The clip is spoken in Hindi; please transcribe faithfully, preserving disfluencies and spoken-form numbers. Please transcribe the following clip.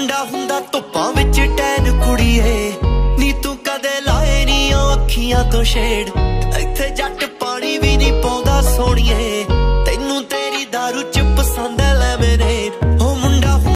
मुंडा हुंदा धुप्पां विच टैन कुड़िए नी तू कदे लाए नी अखियां तो शेड इत्थे जट